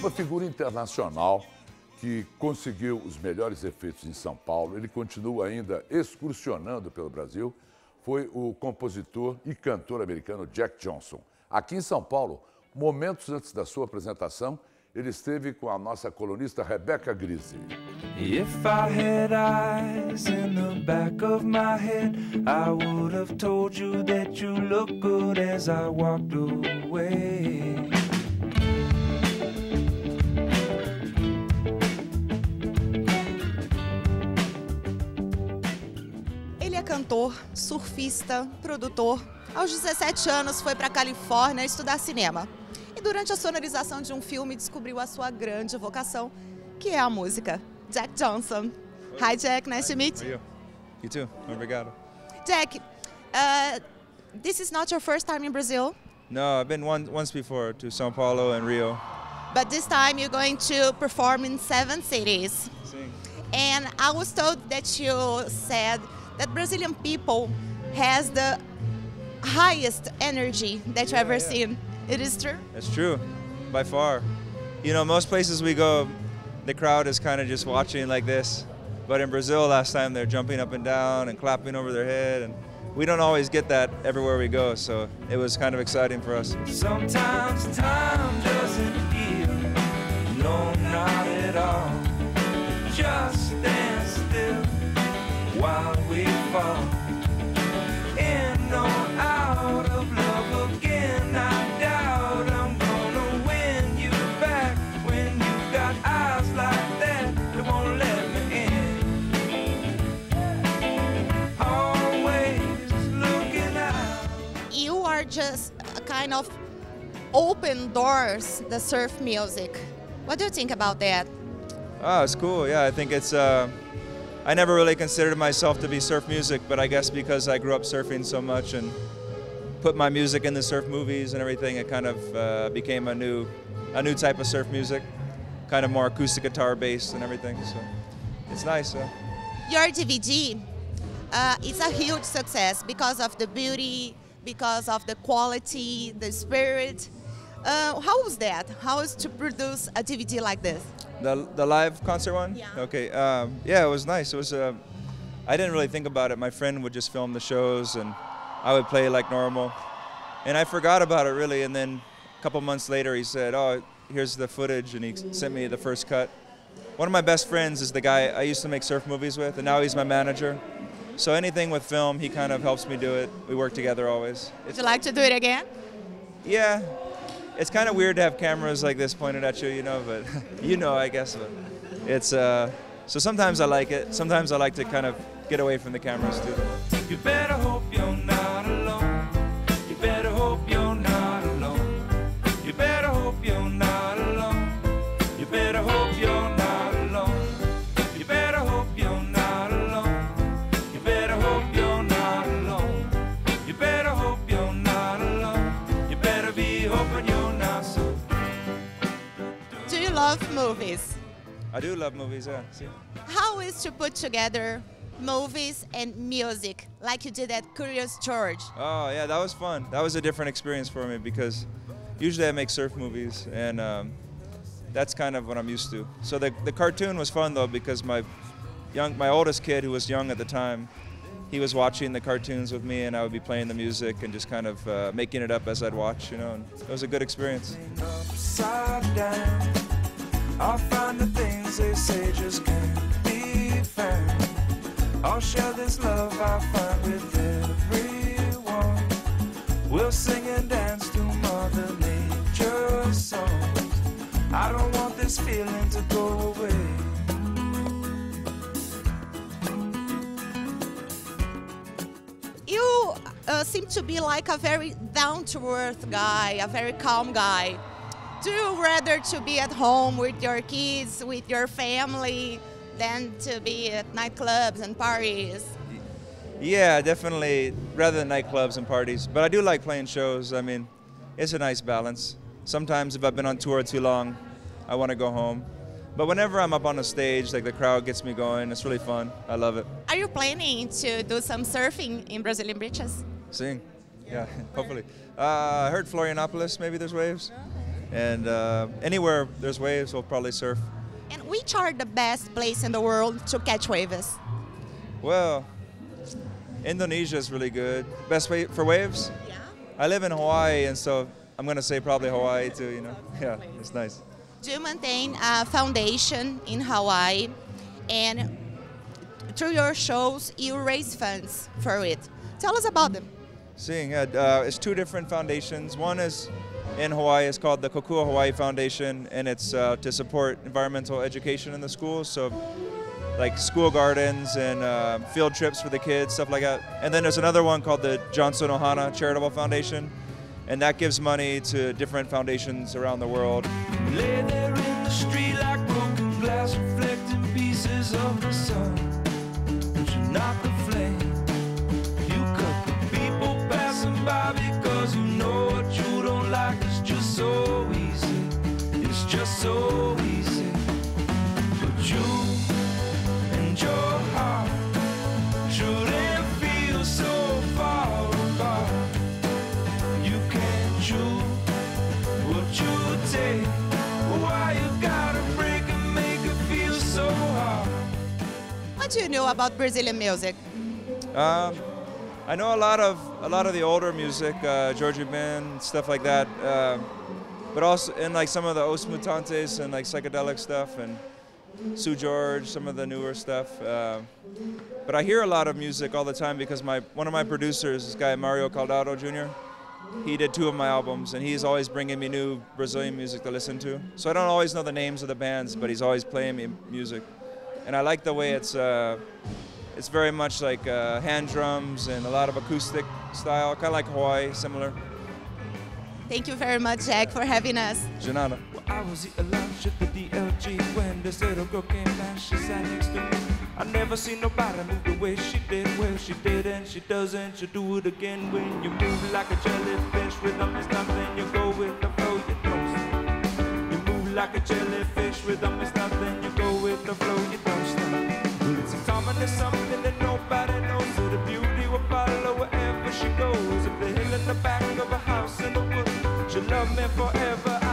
Uma figura internacional que conseguiu os melhores efeitos em São Paulo, ele continua ainda excursionando pelo Brasil, foi o compositor e cantor americano Jack Johnson. Aqui em São Paulo, momentos antes da sua apresentação, ele esteve com a nossa colunista Rebeca Grisi. If I had eyes in the back of my head, I would have told you that you look good as I walked away. Ele é cantor, surfista, produtor. Aos 17 anos foi para a Califórnia estudar cinema. E durante a sonorização de um filme descobriu a sua grande vocação, que é a música. Jack Johnson. Hi Jack, nice to meet you. You too. Obrigado. Jack, this is not your first time in Brazil? No, I've been once before to São Paulo and Rio. But this time you're going to perform in 7 cities. Sim. And I was told that you said that Brazilian people has the highest energy that you've ever seen. It is true? It's true, by far. You know, most places we go, the crowd is kind of just watching like this. But in Brazil last time, they're jumping up and down and clapping over their head. And we don't always get that everywhere we go, so it was kind of exciting for us. Sometimes time doesn't heal, no, not at all. Just stand still while we fall. In or out of love again, I doubt I'm gonna win you back. When you've got eyes like that, they won't let me in. Always looking out. You are just a kind of open doors, the surf music. What do you think about that? Oh, it's cool. Yeah, I think it's... I never really considered myself to be surf music, but I guess because I grew up surfing so much and put my music in the surf movies and everything, it kind of became a new type of surf music, kind of more acoustic guitar based and everything. So it's nice. Your DVD is a huge success because of the beauty, because of the quality, the spirit. How was that? How is to produce a DVD like this? The live concert one? Yeah. Okay. Yeah, it was nice. It was. I didn't really think about it. My friend would just film the shows, and I would play like normal. And I forgot about it really. And then a couple months later, he said, "Oh, here's the footage," and he sent me the first cut. One of my best friends is the guy I used to make surf movies with, and now he's my manager. So anything with film, he kind of helps me do it. We work together always. Would you like to do it again? Yeah. It's kind of weird to have cameras like this pointed at you, you know, but you know, I guess. But it's so sometimes I like it. Sometimes I like to kind of get away from the cameras too. You better hope you're not alone. You better hope you're not alone. You better hope you're not alone. You better hope you're not alone. You better hope you're not alone. You better hope you're not alone. You better hope you're not alone. You better be hoping you're. Do you love movies? I do love movies, yeah. How is to put together movies and music, like you did at Curious George? Oh yeah, that was fun. That was a different experience for me because usually I make surf movies and that's kind of what I'm used to. So the cartoon was fun though because my oldest kid who was young at the time, he was watching the cartoons with me and I would be playing the music and just kind of making it up as I'd watch, you know, and it was a good experience. I'll find the things they say just can't be found. I'll share this love I find with everyone. We'll sing and dance to Mother Nature's songs. I don't want this feeling to go away. You seem to be like a very down-to-earth guy, a very calm guy. Do you rather to be at home with your kids, with your family, than to be at nightclubs and parties? Yeah, definitely rather than nightclubs and parties. But I do like playing shows. I mean, it's a nice balance. Sometimes if I've been on tour too long, I want to go home. But whenever I'm up on the stage, like the crowd gets me going. It's really fun. I love it. Are you planning to do some surfing in Brazilian beaches? Sim. Yeah, hopefully. I heard Florianópolis, maybe there's waves. Okay. And anywhere there's waves, we'll probably surf. And which are the best place in the world to catch waves? Well, Indonesia is really good. Best way for waves? Yeah. I live in Hawaii, and so I'm going to say probably Hawaii too, you know. Yeah, it's nice. Do you maintain a foundation in Hawaii, and through your shows, you raise funds for it. Tell us about them. Seeing it, it's two different foundations. One is in Hawaii, it's called the Kokua Hawaii Foundation, and it's to support environmental education in the schools. So like school gardens and field trips for the kids, stuff like that. And then there's another one called the Johnson Ohana Charitable Foundation, and that gives money to different foundations around the world. Lay there in the street like broken glass, reflecting pieces of the sun. But you're not the flame. You cut the people passing by because you know what you don't like. It's just so easy. It's just so easy. But you and your heart shouldn't feel so far apart. You can't choose what you take. What do you know about Brazilian music? I know a lot of the older music, George Ben, stuff like that. But also in like some of the Os Mutantes and like psychedelic stuff and Seu Jorge, some of the newer stuff. But I hear a lot of music all the time because one of my producers, this guy Mario Caldato Jr. He did two of my albums, and he's always bringing me new Brazilian music to listen to. So I don't always know the names of the bands, but he's always playing me music. And I like the way it's very much like hand drums and a lot of acoustic style, kind of like Hawaii, similar. Thank you very much, Jack, for having us. Janana. Well, I was eating lunch at the DLG when this little girl came down, she sat next to me. I never seen nobody move the way she did. Well, she did and she doesn't, she do it again. When you move like a jellyfish rhythm is nothing, you go with the flow, you don't stop. You move like a jellyfish rhythm is nothing, you go with the flow, you don't stop. It's a common to something that nobody knows, so the beauty will follow wherever she goes. If the hill in the back of a house in the woods, she'll love me forever.